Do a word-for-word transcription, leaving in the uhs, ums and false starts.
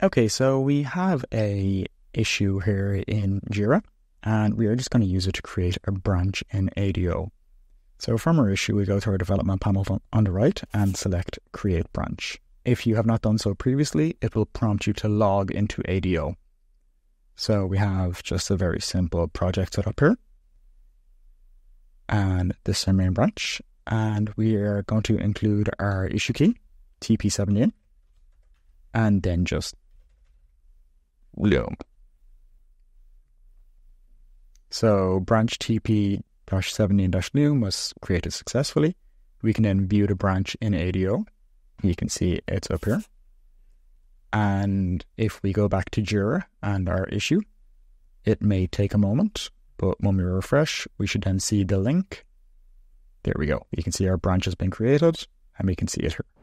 Okay, so we have a issue here in Jira, and we are just going to use it to create a branch in A D O. So from our issue, we go to our development panel on the right and select Create Branch. If you have not done so previously, it will prompt you to log into A D O. So we have just a very simple project set up here. And this is our main branch. And we are going to include our issue key, T P seventy, and then just Loom. So branch T P seventy loom was created successfully. We can then view the branch in A D O. You can see it's up here. And if we go back to Jira and our issue, it may take a moment, but when we refresh, we should then see the link. There we go. You can see our branch has been created and we can see it here.